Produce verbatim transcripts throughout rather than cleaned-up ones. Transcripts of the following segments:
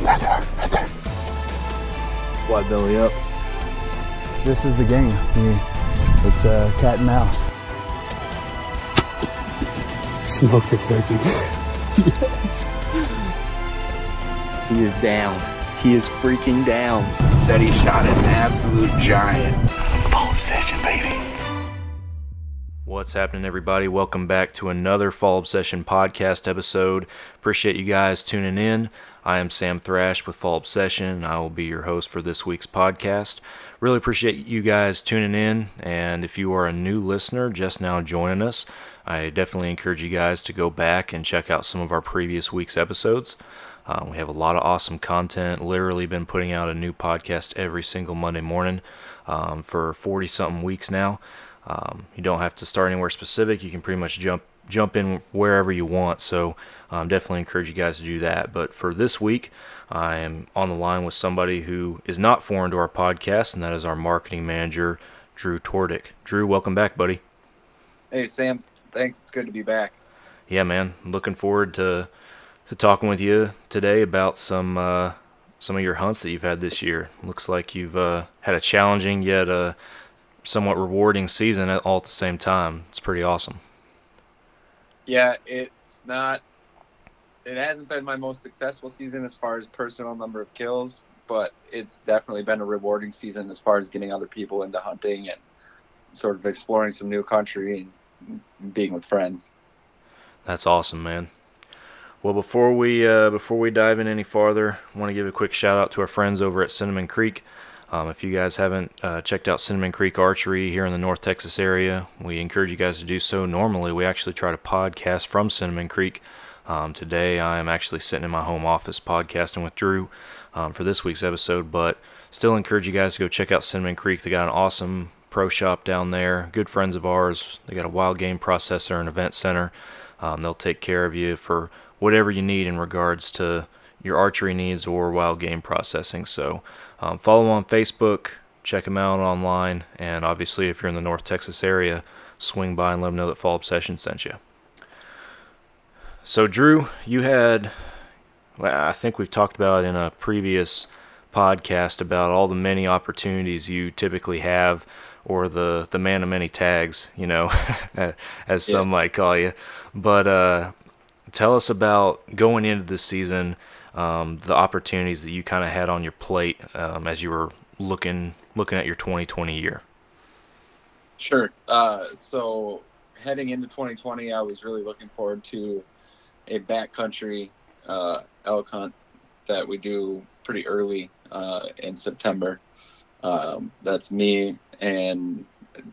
Right there, right there. Wide belly up. This is the game. It's a uh, cat and mouse. Smoked a turkey. Yes. He is down. He is freaking down. Said he shot an absolute giant. Fall Obsession, baby. What's happening, everybody? Welcome back to another Fall Obsession podcast episode. Appreciate you guys tuning in. I am Sam Thrash with Fall Obsession, and I will be your host for this week's podcast. Really appreciate you guys tuning in, and if you are a new listener just now joining us, I definitely encourage you guys to go back and check out some of our previous week's episodes. Uh, we have a lot of awesome content, literally been putting out a new podcast every single Monday morning um, for forty-something weeks now. Um, you don't have to start anywhere specific. You can pretty much jump jump in wherever you want, so um, definitely encourage you guys to do that. But for this week, I am on the line with somebody who is not foreign to our podcast, and that is our marketing manager, Drew Tvrdik. Drew, welcome back, buddy. Hey, Sam. Thanks. It's good to be back. Yeah, man. Looking forward to to talking with you today about some uh, some of your hunts that you've had this year. Looks like you've uh, had a challenging yet a somewhat rewarding season all at the same time. It's pretty awesome. Yeah, it's not. It hasn't been my most successful season as far as personal number of kills, but it's definitely been a rewarding season as far as getting other people into hunting and sort of exploring some new country and being with friends. That's awesome, man. Well, before we uh, before we dive in any farther, I want to give a quick shout out to our friends over at Cinnamon Creek. Um, if you guys haven't uh, checked out Cinnamon Creek Archery here in the North Texas area, we encourage you guys to do so. Normally, we actually try to podcast from Cinnamon Creek. Um, today, I am actually sitting in my home office podcasting with Drew um, for this week's episode, but still encourage you guys to go check out Cinnamon Creek. They got an awesome pro shop down there, good friends of ours. They got a wild game processor and event center. Um, they'll take care of you for whatever you need in regards to your archery needs or wild game processing. So um, follow them on Facebook, check them out online, and obviously if you're in the North Texas area, swing by and let them know that Fall Obsession sent you. So Drew, you had, well, I think we've talked about in a previous podcast about all the many opportunities you typically have, or the the man of many tags, you know, as some yeah. might call you. But uh, tell us about going into this season, um, the opportunities that you kind of had on your plate um, as you were looking looking at your twenty twenty year. Sure. Uh, so heading into twenty twenty, I was really looking forward to a backcountry uh, elk hunt that we do pretty early uh, in September. Um, that's me, and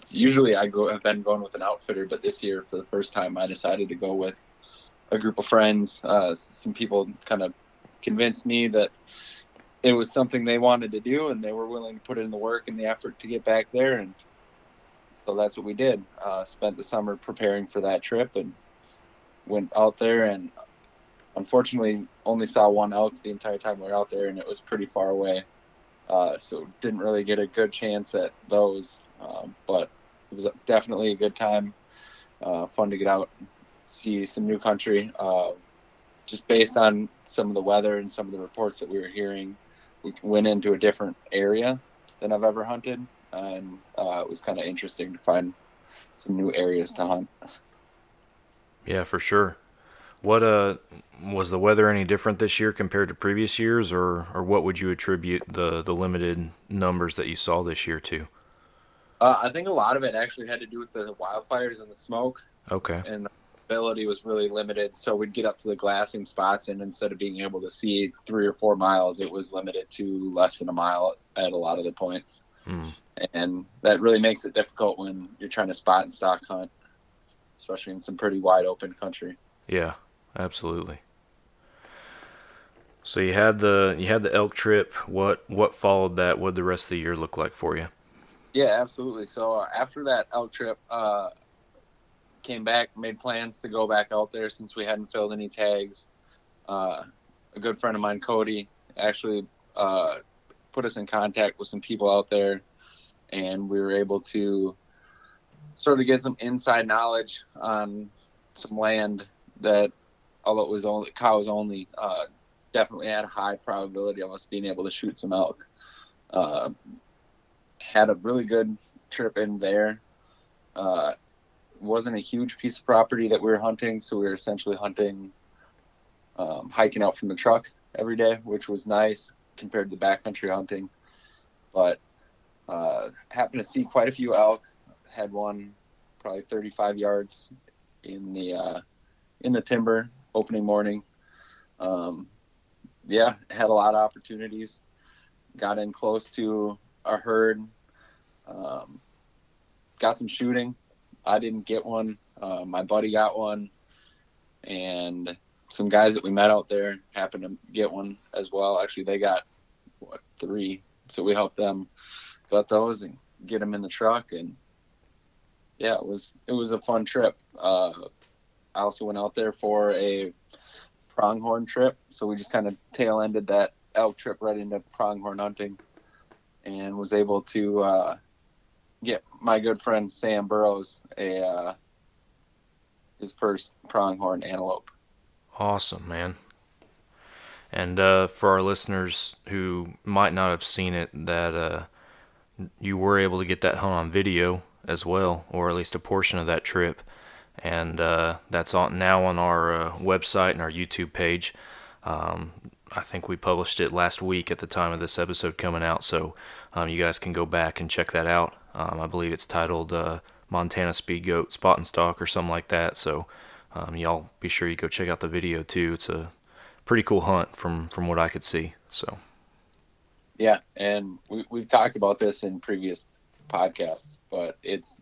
usually I go, I've been going with an outfitter, but this year for the first time I decided to go with a group of friends. Uh, some people kind of convinced me that it was something they wanted to do, and they were willing to put in the work and the effort to get back there, and so that's what we did. Uh, spent the summer preparing for that trip and went out there, and unfortunately only saw one elk the entire time we were out there, and it was pretty far away. Uh, so didn't really get a good chance at those, um, but it was definitely a good time. Uh, fun to get out and see some new country. Uh, just based on some of the weather and some of the reports that we were hearing, we went into a different area than I've ever hunted, and uh, it was kind of interesting to find some new areas to hunt. Yeah, for sure. What uh was the weather any different this year compared to previous years, or or what would you attribute the the limited numbers that you saw this year to? Uh, I think a lot of it actually had to do with the wildfires and the smoke. Okay. And the ability was really limited, so we'd get up to the glassing spots, and instead of being able to see three or four miles, it was limited to less than a mile at a lot of the points. Mm. And that really makes it difficult when you're trying to spot and stock hunt, especially in some pretty wide open country. Yeah. Absolutely. So you had the you had the elk trip. What what followed that? What did the rest of the year look like for you? Yeah, absolutely. So after that elk trip, uh, came back, made plans to go back out there since we hadn't filled any tags. Uh, a good friend of mine, Cody, actually uh, put us in contact with some people out there, and we were able to sort of get some inside knowledge on some land that, although it was only cows only, uh, definitely had a high probability of us being able to shoot some elk. Uh, had a really good trip in there. Uh, wasn't a huge piece of property that we were hunting, so we were essentially hunting, um, hiking out from the truck every day, which was nice compared to backcountry hunting. But uh, happened to see quite a few elk. Had one probably thirty-five yards in the uh, in the timber opening morning. Um, yeah, had a lot of opportunities. Got in close to a herd. Um, got some shooting. I didn't get one. Uh, my buddy got one, and some guys that we met out there happened to get one as well. Actually, they got what, three, so we helped them gut those and get them in the truck. And yeah, it was it was a fun trip. Uh, I also went out there for a pronghorn trip, so we just kind of tail ended that elk trip right into pronghorn hunting, and was able to uh, get my good friend Sam Burrows a uh, his first pronghorn antelope. Awesome, man. And uh, for our listeners who might not have seen it, that uh, you were able to get that hunt on video as well, or at least a portion of that trip. And uh, that's on, now on our uh, website and our YouTube page. Um, I think we published it last week at the time of this episode coming out, so um, you guys can go back and check that out. Um, I believe it's titled uh, Montana Speed Goat Spot and Stalk or something like that, so um, y'all be sure you go check out the video too. It's a pretty cool hunt from, from what I could see. So, yeah, and we, we've talked about this in previous podcasts, but it's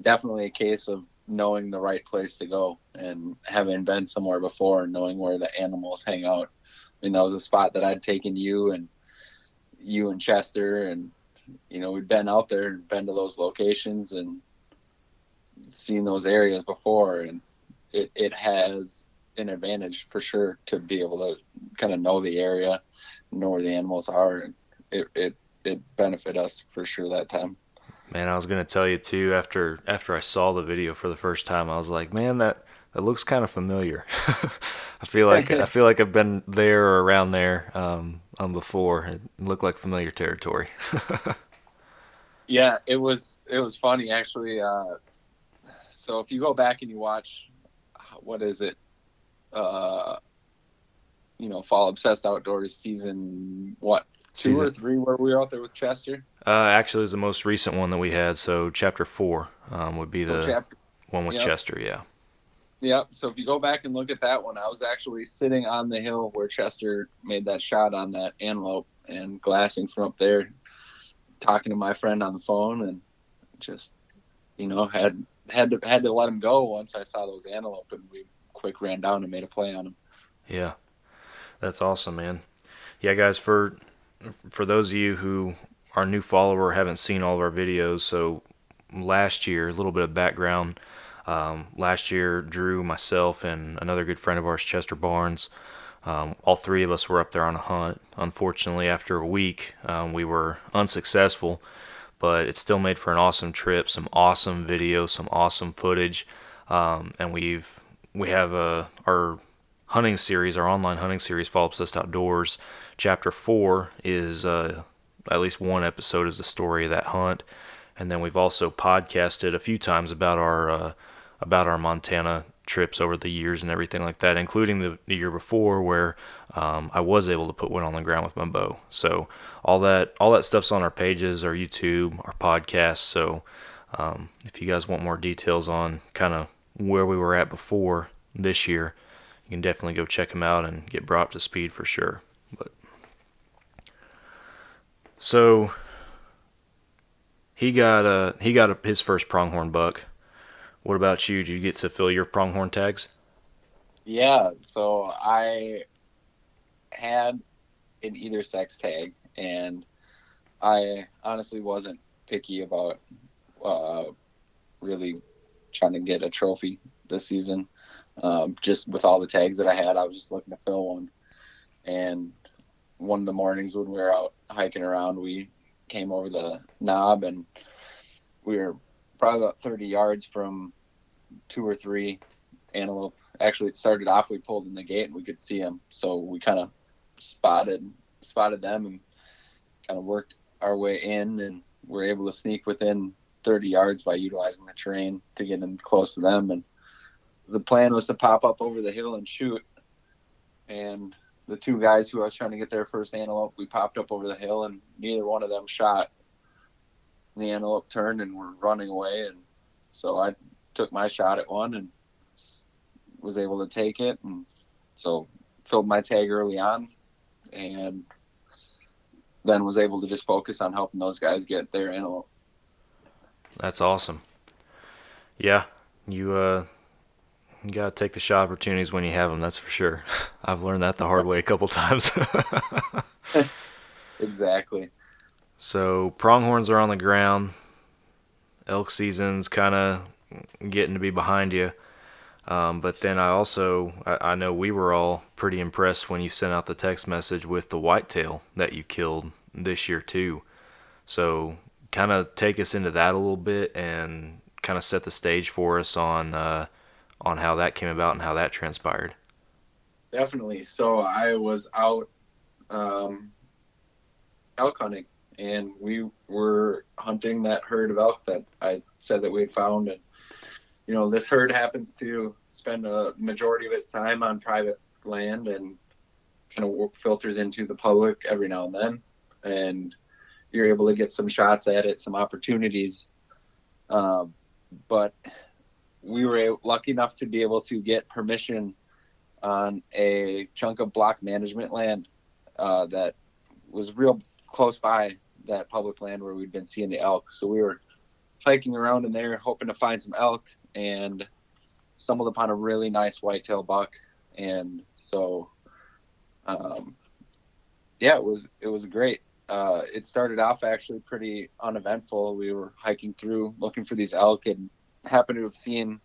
definitely a case of knowing the right place to go and having been somewhere before and knowing where the animals hang out. I mean, that was a spot that I'd taken you and you and Chester, and, you know, we'd been out there and been to those locations and seen those areas before. And it, it has an advantage for sure to be able to kind of know the area, know where the animals are. And it, it, it benefited us for sure that time. Man, I was going to tell you too, after, after I saw the video for the first time, I was like, man, that, that looks kind of familiar. I feel like, I feel like I've been there or around there, um, um, before. It looked like familiar territory. Yeah, it was, it was funny actually. Uh, so if you go back and you watch, what is it? Uh, you know, Fall Obsessed Outdoors season, what, two season. or three where we were out there with Chester? Uh, actually, is the most recent one that we had. So chapter four um, would be the oh, chapter, one with yep. Chester. Yeah. Yep. So if you go back and look at that one, I was actually sitting on the hill where Chester made that shot on that antelope and glassing from up there, talking to my friend on the phone, and just, you know, had had to had to let him go once I saw those antelope, and we quick ran down and made a play on him. Yeah, that's awesome, man. Yeah, guys, for for those of you who our new follower haven't seen all of our videos, so last year, a little bit of background, um, last year Drew, myself, and another good friend of ours, Chester Barnes, um, all three of us were up there on a hunt. Unfortunately, after a week, um, we were unsuccessful, but it still made for an awesome trip, some awesome video, some awesome footage, um, and we've we have a, our hunting series, our online hunting series, Fall Obsessed Outdoors. Chapter four is... Uh, at least one episode is the story of that hunt, and then we've also podcasted a few times about our uh, about our Montana trips over the years and everything like that, including the, the year before where um, I was able to put one on the ground with my bow. So all that all that stuff's on our pages, our YouTube, our podcast. So um, if you guys want more details on kind of where we were at before this year, you can definitely go check them out and get brought up to speed for sure. But so he got a he got a, his first pronghorn buck. What about you? Did you get to fill your pronghorn tags? Yeah, so I had an either sex tag, and I honestly wasn't picky about uh, really trying to get a trophy this season. Um, just with all the tags that I had, I was just looking to fill one. And one of the mornings when we were out hiking around, we came over the knob, and we were probably about thirty yards from two or three, antelope. Actually, it started off, we pulled in the gate and we could see them. So we kind of spotted spotted them and kind of worked our way in, and were able to sneak within thirty yards by utilizing the terrain to get in close to them. And the plan was to pop up over the hill and shoot. And the two guys who I was trying to get their first antelope, we popped up over the hill and neither one of them shot. The antelope turned and were running away. And so I took my shot at one and was able to take it. And so filled my tag early on, and then was able to just focus on helping those guys get their antelope. That's awesome. Yeah, you uh, you gotta take the shot opportunities when you have them. That's for sure. I've learned that the hard way a couple times. Exactly. So pronghorns are on the ground. Elk season's kind of getting to be behind you. Um, but then I also, I, I know we were all pretty impressed when you sent out the text message with the whitetail that you killed this year too. So kind of take us into that a little bit and kind of set the stage for us on, uh, on how that came about and how that transpired. Definitely. So I was out, um, elk hunting, and we were hunting that herd of elk that I said that we had found. And, you know, this herd happens to spend a majority of its time on private land and kind of filters into the public every now and then. And you're able to get some shots at it, some opportunities. Uh, but we were lucky enough to be able to get permission on a chunk of block management land uh, that was real close by that public land where we'd been seeing the elk. So we were hiking around in there hoping to find some elk, and stumbled upon a really nice whitetail buck. And so, um, yeah, it was, it was great. Uh, it started off actually pretty uneventful. We were hiking through looking for these elk and happened to have seen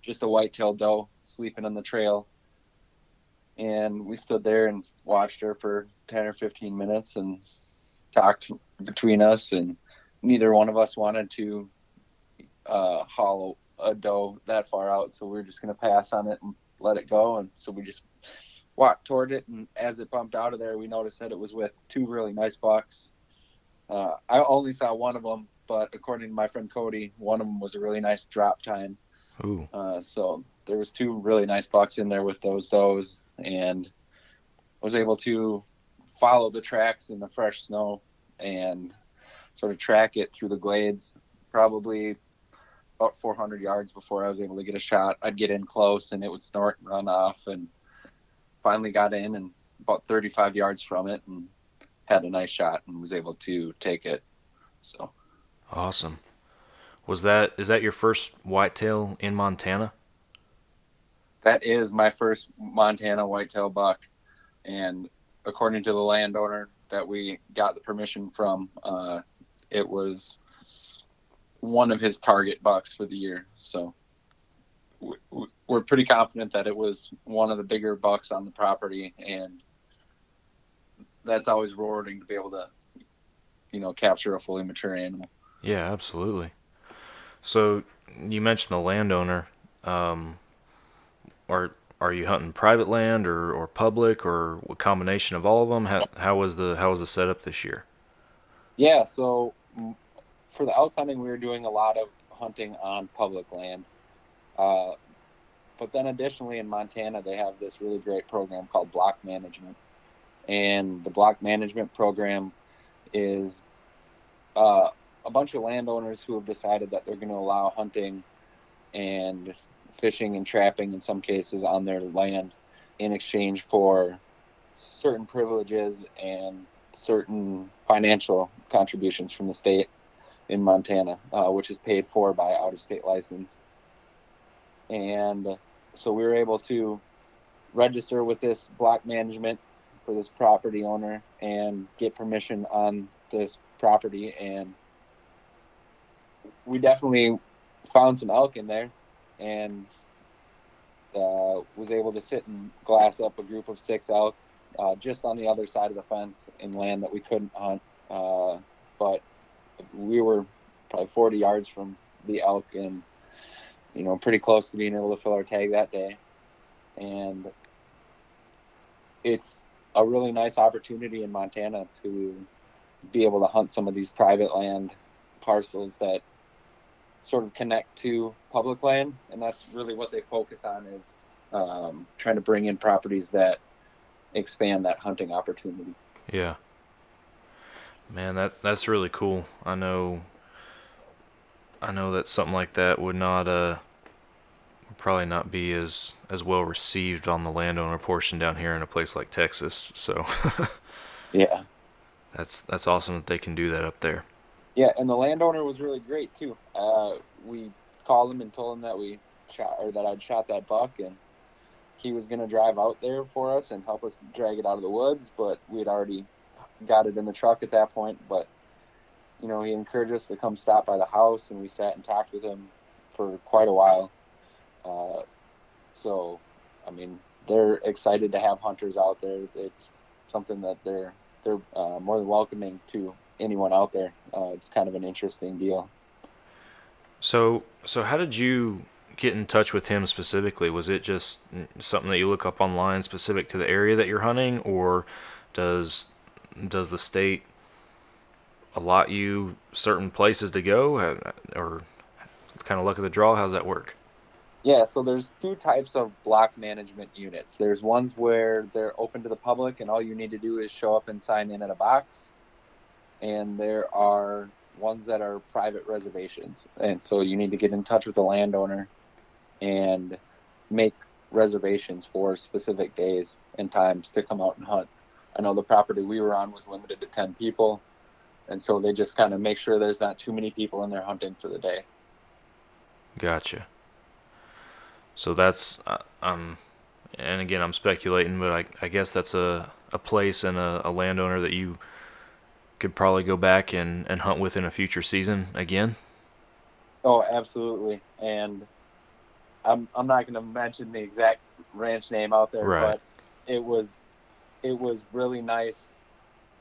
just a whitetail doe sleeping on the trail. And we stood there and watched her for ten or fifteen minutes and talked between us. And neither one of us wanted to, uh, haul a doe that far out, so we were just going to pass on it and let it go. And so we just walked toward it, and as it bumped out of there, we noticed that it was with two really nice bucks. uh I only saw one of them, but according to my friend Cody, one of them was a really nice drop time. Ooh. Uh so there was two really nice bucks in there with those does, and was able to follow the tracks in the fresh snow and sort of track it through the glades, probably about four hundred yards before I was able to get a shot. I'd get in close and it would snort and run off, and finally got in and about thirty-five yards from it and had a nice shot and was able to take it. So awesome. Was that, is that your first whitetail in Montana? That is my first Montana whitetail buck. And according to the landowner that we got the permission from, uh, it was one of his target bucks for the year. So we're pretty confident that it was one of the bigger bucks on the property, and that's always rewarding to be able to, you know, capture a fully mature animal. Yeah, absolutely. So you mentioned the landowner. Um, are are you hunting private land or, or public, or a combination of all of them? How, how was the how was the setup this year? Yeah, so for the elk hunting, we were doing a lot of hunting on public land. Uh, but then additionally in Montana, they have this really great program called Block Management. And the Block Management Program is uh, a bunch of landowners who have decided that they're going to allow hunting and fishing and trapping in some cases on their land in exchange for certain privileges and certain financial contributions from the state in Montana, uh, which is paid for by out-of-state license. And so we were able to register with this block management for this property owner and get permission on this property, and we definitely found some elk in there, and uh, was able to sit and glass up a group of six elk uh, just on the other side of the fence in land that we couldn't hunt, uh, but we were probably forty yards from the elk, and you know, pretty close to being able to fill our tag that day. And it's a really nice opportunity in Montana to be able to hunt some of these private land parcels that sort of connect to public land. And that's really what they focus on, is um, trying to bring in properties that expand that hunting opportunity. Yeah. Man, that that's really cool. I know I know that something like that would not uh probably not be as as well received on the landowner portion down here in a place like Texas. So yeah. That's that's awesome that they can do that up there. Yeah, and the landowner was really great too. Uh, we called him and told him that we shot, or that I'd shot that buck, and he was going to drive out there for us and help us drag it out of the woods, but we had already got it in the truck at that point. But, you know, he encouraged us to come stop by the house, and we sat and talked with him for quite a while. Uh, so, I mean, they're excited to have hunters out there. It's something that they're they're uh, more than welcoming to anyone out there. Uh, it's kind of an interesting deal. So, so how did you get in touch with him specifically? Was it just something that you look up online specific to the area that you're hunting, or does does the state allot you certain places to go, or kind of luck of the draw? How's that work? Yeah, so there's two types of block management units. There's ones where they're open to the public and all you need to do is show up and sign in at a box. And there are ones that are private reservations. And so you need to get in touch with the landowner and make reservations for specific days and times to come out and hunt. I know the property we were on was limited to ten people, and so they just kind of make sure there's not too many people in there hunting for the day. Gotcha. So that's, um, and again, I'm speculating, but I, I guess that's a, a place and a, a landowner that you could probably go back and, and hunt with in a future season again? Oh, absolutely. And I'm I'm not going to mention the exact ranch name out there, right. But it was it was really nice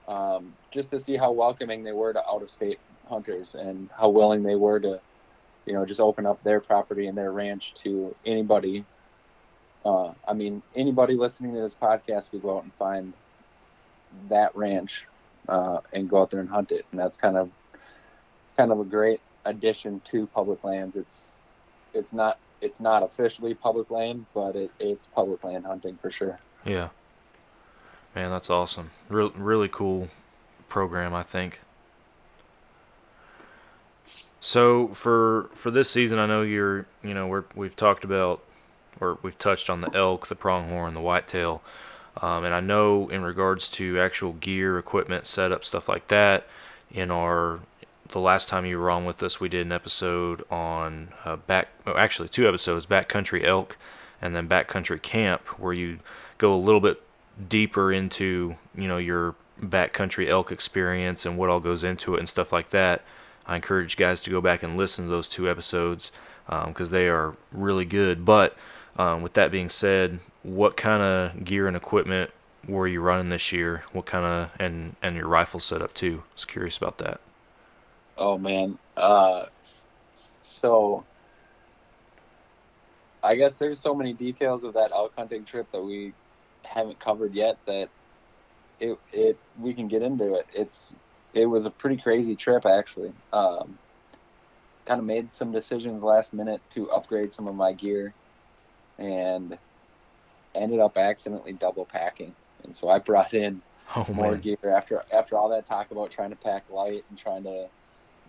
um, just to see how welcoming they were to out-of-state hunters and how willing they were to, you know, just open up their property and their ranch to anybody. Uh, I mean, anybody listening to this podcast could go out and find that ranch uh, and go out there and hunt it. And that's kind of it's kind of a great addition to public lands. It's it's not it's not officially public land, but it, it's public land hunting for sure. Yeah. Man, that's awesome. Re- really cool program, I think. So for for this season, I know you're, you know, we're, we've talked about, or we've touched on the elk, the pronghorn, the whitetail, um, and I know in regards to actual gear, equipment, setup, stuff like that, in our, the last time you were on with us, we did an episode on uh, back, oh, actually two episodes, backcountry elk and then backcountry camp, where you go a little bit deeper into, you know, your backcountry elk experience and what all goes into it and stuff like that. I encourage guys to go back and listen to those two episodes because um, they are really good. But um, with that being said, what kind of gear and equipment were you running this year? What kind of, and and your rifle setup too? I was curious about that. Oh man, uh, so I guess there's so many details of that elk hunting trip that we haven't covered yet that it it we can get into it. It's it was a pretty crazy trip actually. Um, kind of made some decisions last minute to upgrade some of my gear, and ended up accidentally double packing. And so I brought in oh, more man. gear after after all that talk about trying to pack light and trying to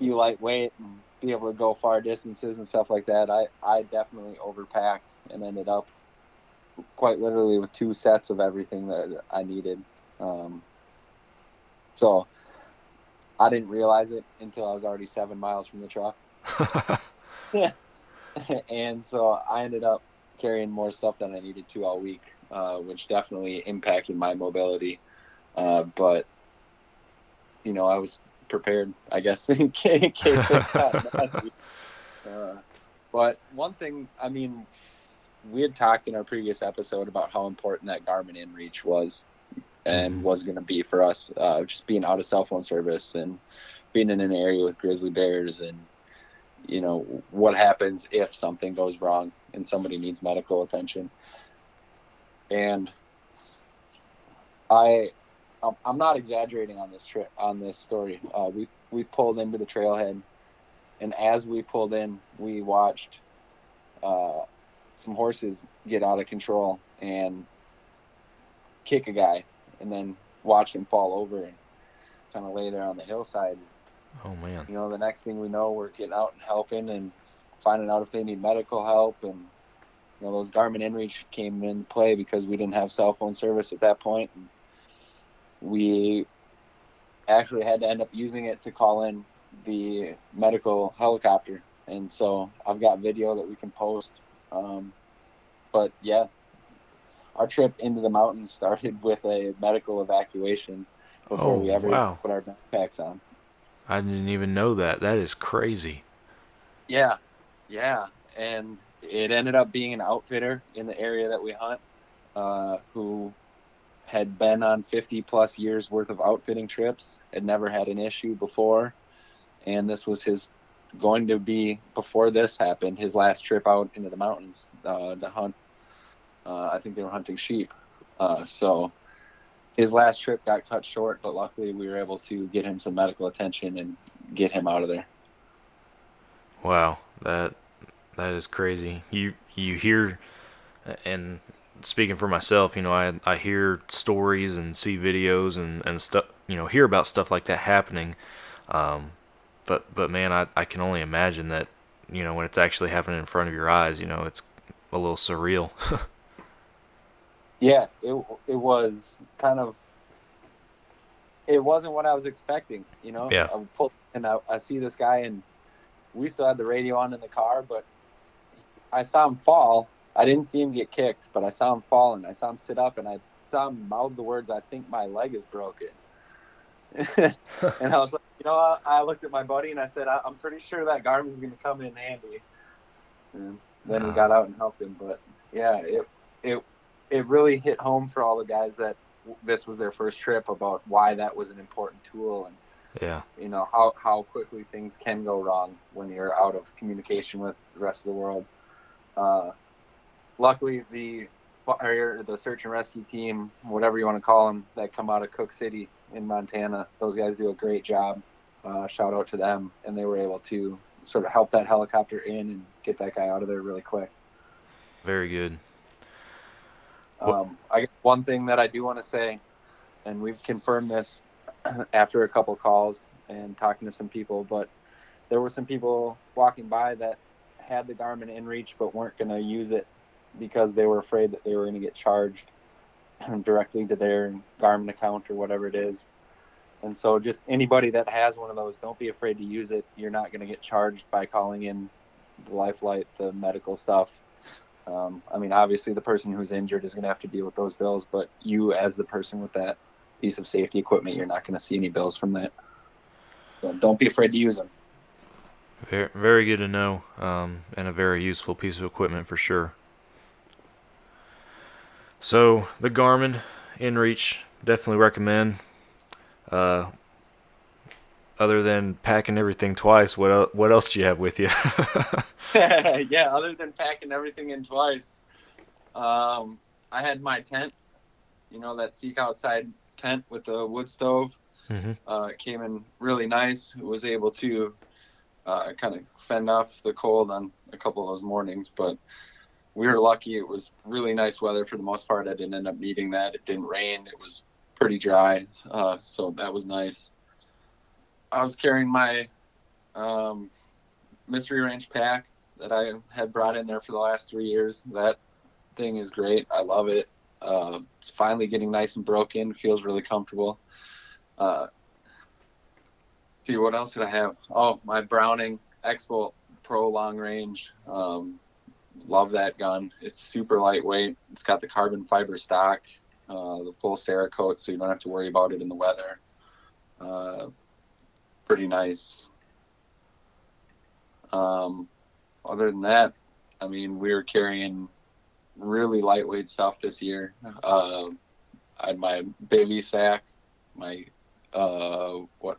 be lightweight and be able to go far distances and stuff like that. I I definitely overpacked and ended up quite literally with two sets of everything that I needed. Um, so I didn't realize it until I was already seven miles from the truck. And so I ended up carrying more stuff than I needed to all week, uh, which definitely impacted my mobility. Uh, but, you know, I was prepared, I guess, in case it got nasty. Uh, but one thing, I mean, we had talked in our previous episode about how important that Garmin inReach was and was going to be for us, uh, just being out of cell phone service and being in an area with grizzly bears and you know, what happens if something goes wrong and somebody needs medical attention. And I, I'm not exaggerating on this trip, on this story. Uh, we, we pulled into the trailhead, and as we pulled in, we watched uh, some horses get out of control and kick a guy, and then watch him fall over and kind of lay there on the hillside. Oh man! You know, the next thing we know, we're getting out and helping and finding out if they need medical help. And you know, those Garmin inReach came into play because we didn't have cell phone service at that point. And we actually had to end up using it to call in the medical helicopter. And so I've got video that we can post. Um, but yeah, our trip into the mountains started with a medical evacuation before oh, we ever wow. put our backpacks on. I didn't even know that. That is crazy. Yeah. Yeah. And it ended up being an outfitter in the area that we hunt, uh, who had been on fifty plus years worth of outfitting trips, had never had an issue before. And this was his going to be, before this happened, his last trip out into the mountains, uh, to hunt. Uh, I think they were hunting sheep. Uh, so his last trip got cut short, but luckily we were able to get him some medical attention and get him out of there. Wow. That, that is crazy. You, you hear, and speaking for myself, you know, I, I hear stories and see videos and, and stuff, you know, hear about stuff like that happening. Um, but, but man, I, I can only imagine that, you know, when it's actually happening in front of your eyes, you know, it's a little surreal. Yeah, it it was kind of, it wasn't what I was expecting, you know? Yeah. I pulled, and I, I see this guy, and we still had the radio on in the car, but I saw him fall. I didn't see him get kicked, but I saw him fall, and I saw him sit up, and I saw him mouth the words, "I think my leg is broken." And I was like, you know, I, I looked at my buddy, and I said, I, I'm pretty sure that Garmin's going to come in handy. And then uh, we got out and helped him, but, yeah, it it it really hit home for all the guys that this was their first trip about why that was an important tool. And yeah, you know, how, how quickly things can go wrong when you're out of communication with the rest of the world. Uh, luckily the fire, the search and rescue team, whatever you want to call them, that come out of Cook City in Montana, those guys do a great job. Uh, shout out to them. And they were able to sort of help that helicopter in and get that guy out of there really quick. Very good. Um, I guess one thing that I do want to say, and we've confirmed this after a couple calls and talking to some people, but there were some people walking by that had the Garmin inReach but weren't going to use it because they were afraid that they were going to get charged directly to their Garmin account or whatever it is. And so just anybody that has one of those, don't be afraid to use it. You're not going to get charged by calling in the Lifelite, the medical stuff. Um, I mean, obviously the person who's injured is going to have to deal with those bills, but you as the person with that piece of safety equipment, you're not going to see any bills from that. So don't be afraid to use them. Very, very good to know, um, and a very useful piece of equipment for sure. So the Garmin inReach, definitely recommend. Uh, other than packing everything twice, what el what else do you have with you? Yeah, other than packing everything in twice, um, I had my tent, you know, that Seek Outside tent with the wood stove. Mm-hmm. Uh, it came in really nice. It was able to uh, kind of fend off the cold on a couple of those mornings, but we were lucky. It was really nice weather for the most part. I didn't end up needing that. It didn't rain. It was pretty dry, uh, so that was nice. I was carrying my um, Mystery Ranch pack that I had brought in there for the last three years. That thing is great. I love it. Uh, it's finally getting nice and broken. Feels really comfortable. Uh, let's see, what else did I have? Oh, my Browning X-Bolt Pro long range. Um, love that gun. It's super lightweight. It's got the carbon fiber stock, uh, the full Cerakote, so you don't have to worry about it in the weather. Uh, pretty nice. Um, other than that, I mean, we were carrying really lightweight stuff this year. Uh, I had my baby sack, my, uh, what,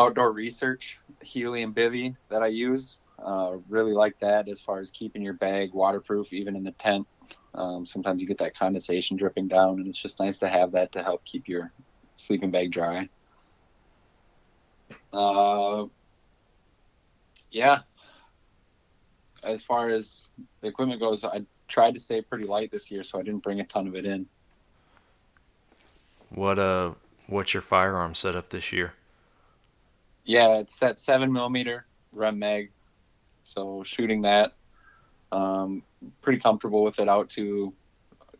Outdoor Research Healy and Bivy that I use. Uh, really like that as far as keeping your bag waterproof, even in the tent. Um, sometimes you get that condensation dripping down, and it's just nice to have that to help keep your sleeping bag dry. Uh, yeah. As far as the equipment goes, I tried to stay pretty light this year, so I didn't bring a ton of it in. What uh, what's your firearm setup this year? Yeah, it's that seven millimeter Rem Mag. So shooting that, um, pretty comfortable with it out to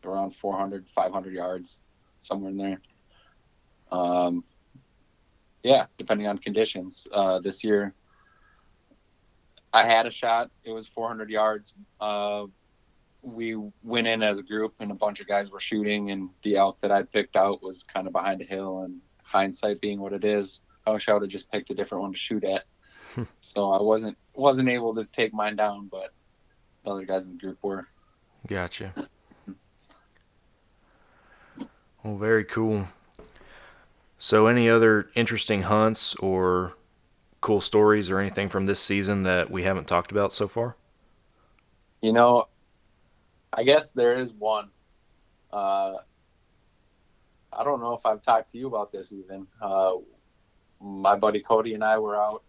around four hundred, five hundred yards, somewhere in there. Um, yeah, depending on conditions. Uh, this year, I had a shot. It was four hundred yards. Uh, we went in as a group, and a bunch of guys were shooting, and the elk that I picked out was kind of behind a hill, and hindsight being what it is, I wish I would have just picked a different one to shoot at. So I wasn't wasn't able to take mine down, but the other guys in the group were. Gotcha. Well, very cool. So any other interesting hunts or cool stories or anything from this season that we haven't talked about so far? You know, I guess there is one. Uh, I don't know if I've talked to you about this even. Uh, my buddy Cody and I were out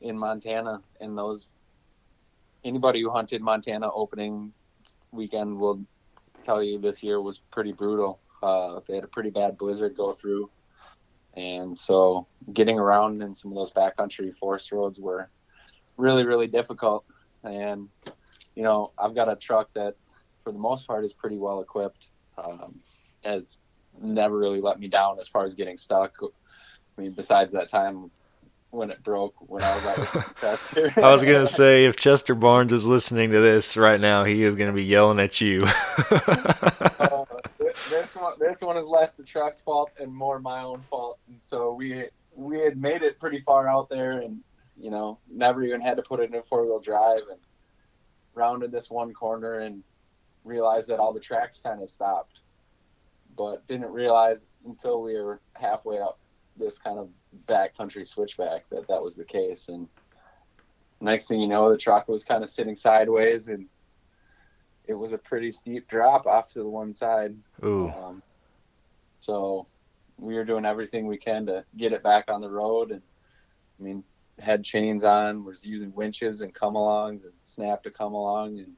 in Montana, and those anybody who hunted Montana opening weekend will tell you this year was pretty brutal. Uh, they had a pretty bad blizzard go through. And so getting around in some of those backcountry forest roads were really, really difficult. And, you know, I've got a truck that for the most part is pretty well equipped, um, has never really let me down as far as getting stuck. I mean, besides that time when it broke when I was out with Chester. I was going to say, if Chester Barnes is listening to this right now, he is going to be yelling at you. uh, This one, this one is less the truck's fault and more my own fault. And so we we had made it pretty far out there, and you know, never even had to put it in a four wheel drive, and rounded this one corner and realized that all the tracks kind of stopped, but didn't realize until we were halfway up this kind of backcountry switchback that that was the case. And next thing you know, the truck was kind of sitting sideways, and it was a pretty steep drop off to the one side. Ooh. Um, so we were doing everything we can to get it back on the road. And I mean, had chains on, was using winches and come-alongs and snap to come along. And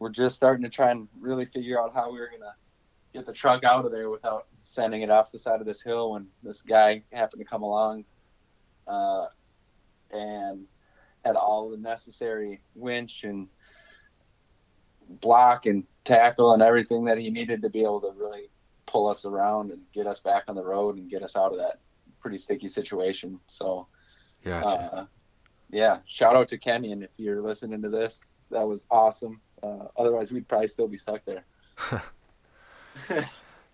we're just starting to try and really figure out how we were going to get the truck out of there without sending it off the side of this hill when this guy happened to come along uh, and had all the necessary winch and block and tackle and everything that he needed to be able to really pull us around and get us back on the road and get us out of that pretty sticky situation. So gotcha. uh, yeah, shout out to Kenyon if you're listening to this. That was awesome. Uh, otherwise we'd probably still be stuck there.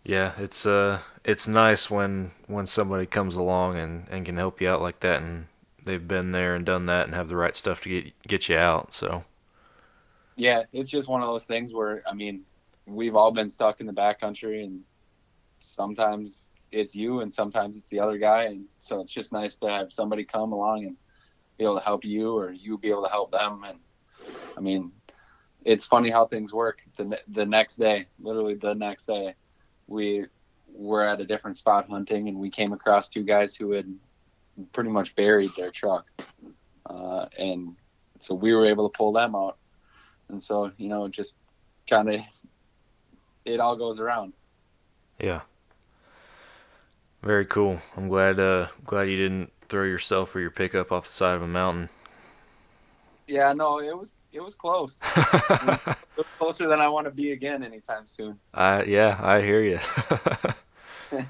Yeah, it's uh it's nice when when somebody comes along and and can help you out like that, and they've been there and done that and have the right stuff to get get you out. So yeah, it's just one of those things where, I mean, we've all been stuck in the backcountry, and sometimes it's you and sometimes it's the other guy. And so it's just nice to have somebody come along and be able to help you, or you be able to help them. And I mean, it's funny how things work. The, the next day, literally the next day, we were at a different spot hunting, and we came across two guys who had pretty much buried their truck. Uh, and so we were able to pull them out. And so, you know, just kind of, it all goes around. Yeah. Very cool. I'm glad uh, glad you didn't throw yourself or your pickup off the side of a mountain. Yeah, no, it was it was close. It was, it was closer than I want to be again anytime soon. Uh, yeah, I hear you.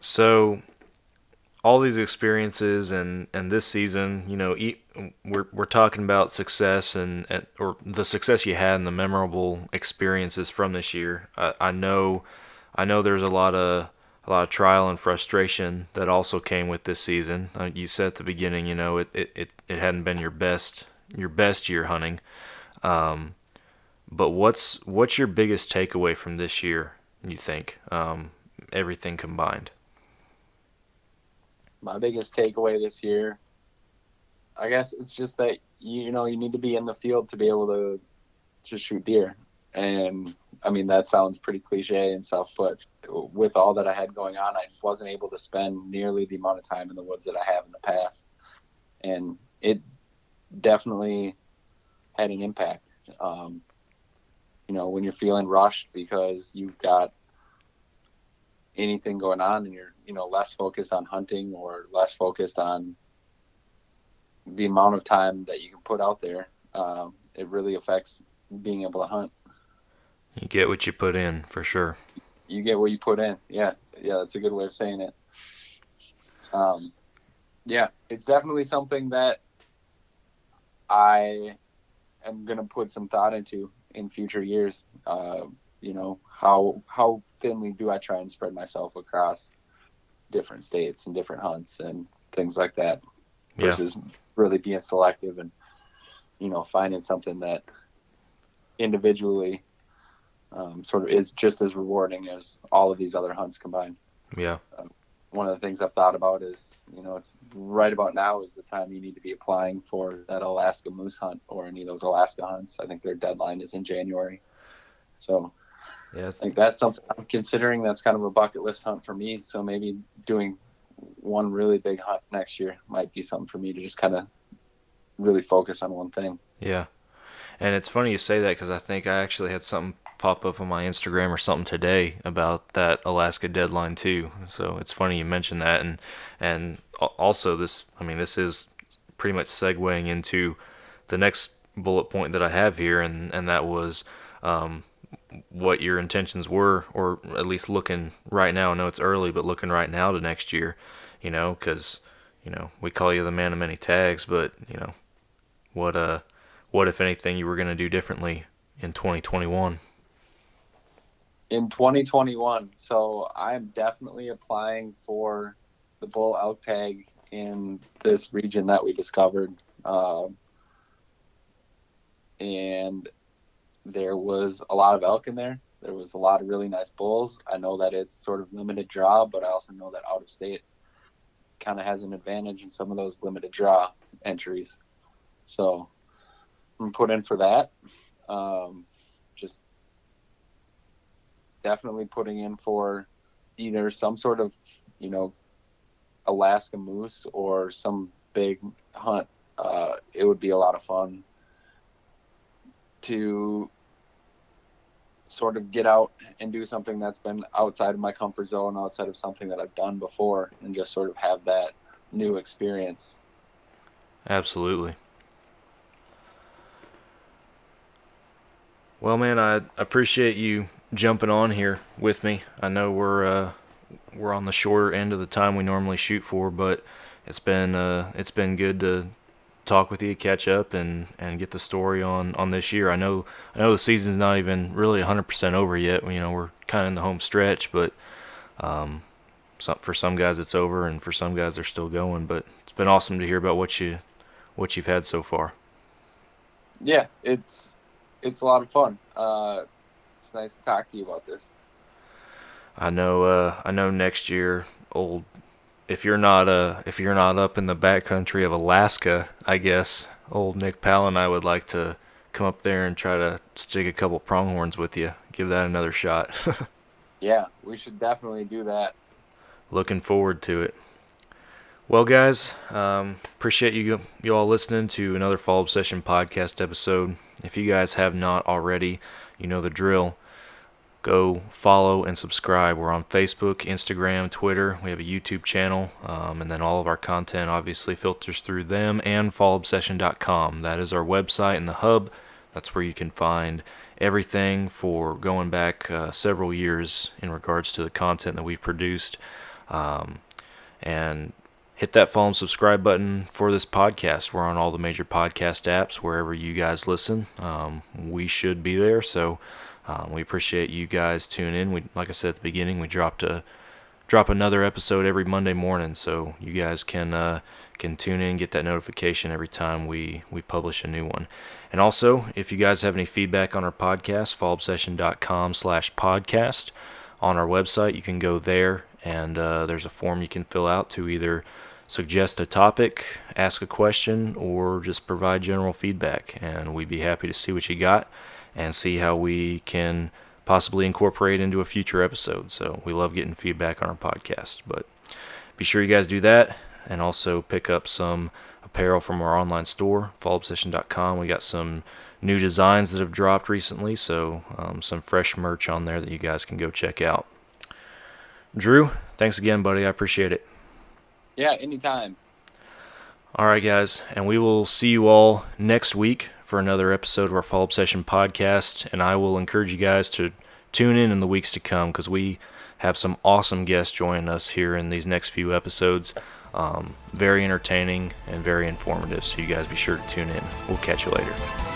So, all these experiences and, and this season, you know, eat, we're we're talking about success and, and or the success you had and the memorable experiences from this year. I, I know, I know there's a lot of a lot of trial and frustration that also came with this season. Uh, you said at the beginning, you know, it, it, it, it hadn't been your best your best year hunting. Um, but what's what's your biggest takeaway from this year, you think? Um, everything combined. my biggest takeaway this year, I guess it's just that, you know, you need to be in the field to be able to, to shoot deer. And I mean, that sounds pretty cliche and stuff, but with all that I had going on, I wasn't able to spend nearly the amount of time in the woods that I have in the past. And it definitely had an impact. Um, you know, when you're feeling rushed because you've got anything going on and you're, you know, less focused on hunting or less focused on the amount of time that you can put out there, um, it really affects being able to hunt. You get what you put in, for sure. You get what you put in. Yeah. Yeah. That's a good way of saying it. Um, yeah, it's definitely something that I am going to put some thought into in future years. Uh, you know, how, how thinly do I try and spread myself across different states and different hunts and things like that, versus yeah. really being selective and, you know, finding something that individually, Um, sort of is just as rewarding as all of these other hunts combined. Yeah. Uh, one of the things I've thought about is, you know, it's right about now is the time you need to be applying for that Alaska moose hunt or any of those Alaska hunts. I think their deadline is in January. So yeah, I think that's something I'm considering. That's kind of a bucket list hunt for me. So maybe doing one really big hunt next year might be something for me to just kind of really focus on one thing. Yeah. And it's funny you say that, because I think I actually had something pop up on my Instagram or something today about that Alaska deadline too. So it's funny you mentioned that. And and also this, I mean, this is pretty much segueing into the next bullet point that I have here, and, and that was um, what your intentions were, or at least looking right now. I know it's early, but looking right now to next year, you know, because, you know, we call you the man of many tags, but, you know, what, uh, what if anything you were going to do differently in twenty twenty-one? In twenty twenty-one, so I'm definitely applying for the bull elk tag in this region that we discovered. Um, and there was a lot of elk in there. There was a lot of really nice bulls. I know that it's sort of limited draw, but I also know that out of state kind of has an advantage in some of those limited draw entries. So I'm put in for that. Um, just definitely putting in for either some sort of, you know, Alaska moose or some big hunt. Uh, it would be a lot of fun to sort of get out and do something that's been outside of my comfort zone, outside of something that I've done before, and just sort of have that new experience. Absolutely. Well, man, I appreciate you jumping on here with me. I know we're uh, we're on the shorter end of the time we normally shoot for, but it's been uh, it's been good to talk with you, catch up, and, and get the story on, on this year. I know I know the season's not even really one hundred percent over yet. You know, we're kind of in the home stretch, but um, some, for some guys it's over, and for some guys they're still going. But it's been awesome to hear about what you what you've had so far. Yeah, it's. It's a lot of fun. Uh, it's nice to talk to you about this. I know. Uh, I know. Next year, old. If you're not uh, if you're not up in the backcountry of Alaska, I guess old Nick Powell and I would like to come up there and try to stick a couple pronghorns with you. Give that another shot. Yeah, we should definitely do that. Looking forward to it. Well, guys, um, appreciate you you all listening to another Fall Obsession podcast episode. If you guys have not already, you know the drill. Go follow and subscribe. We're on Facebook, Instagram, Twitter. We have a YouTube channel, um, and then all of our content obviously filters through them and fall obsession dot com. That is our website and the hub. That's where you can find everything for going back uh, several years in regards to the content that we've produced. Um, and... Hit that follow and subscribe button for this podcast. We're on all the major podcast apps, wherever you guys listen. Um, we should be there, so um, we appreciate you guys tuning in. We, like I said at the beginning, we dropped a drop another episode every Monday morning, so you guys can uh, can tune in, get that notification every time we we publish a new one. And also, if you guys have any feedback on our podcast, fall obsession dot com slash podcast. On our website, you can go there, and uh, there's a form you can fill out to either suggest a topic, ask a question, or just provide general feedback, and we'd be happy to see what you got and see how we can possibly incorporate into a future episode. So we love getting feedback on our podcast, but be sure you guys do that, and also pick up some apparel from our online store, fall obsession dot com. We got some new designs that have dropped recently, so um, some fresh merch on there that you guys can go check out. Drew, thanks again, buddy. I appreciate it. Yeah, anytime. All right, guys, and we will see you all next week for another episode of our Fall Obsession podcast, and I will encourage you guys to tune in in the weeks to come, because we have some awesome guests joining us here in these next few episodes. Um, very entertaining and very informative, so you guys be sure to tune in. We'll catch you later.